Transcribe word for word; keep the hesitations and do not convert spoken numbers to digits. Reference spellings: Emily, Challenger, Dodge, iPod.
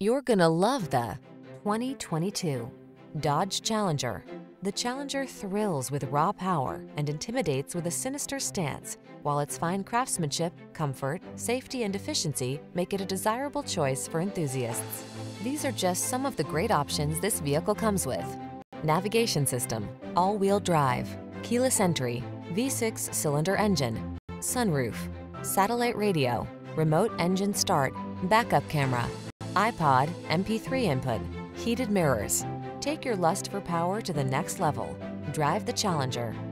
You're gonna love the twenty twenty-two Dodge Challenger. The Challenger thrills with raw power and intimidates with a sinister stance, while its fine craftsmanship, comfort, safety, and efficiency make it a desirable choice for enthusiasts. These are just some of the great options this vehicle comes with: navigation system, all-wheel drive, keyless entry, V six cylinder engine, sunroof, satellite radio, remote engine start, backup camera, iPod, M P three input, heated mirrors. Take your lust for power to the next level. Drive the Challenger.